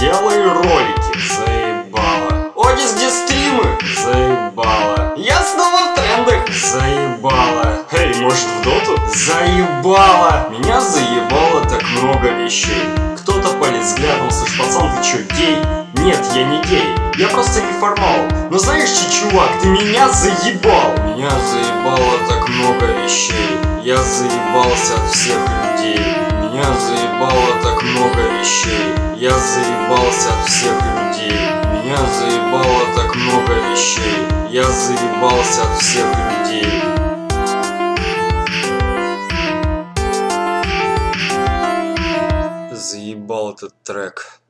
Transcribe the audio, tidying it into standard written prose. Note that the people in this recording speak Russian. Делай ролики. Заебало. Огис, где стримы? Заебало. Я снова в трендах. Заебало. Эй, может в доту? Заебало. Меня заебало так много вещей. Кто-то палец глянул, слышь, пацан, ты чё, гей? Нет, я не гей, я просто неформал. Но знаешь че, чувак, ты меня заебал. Меня заебало так много вещей. Я заебался от всех людей. Меня заебало так много вещей. Я заебался от всех людей. Меня заебало так много вещей. Я заебался от всех людей. Заебал этот трек.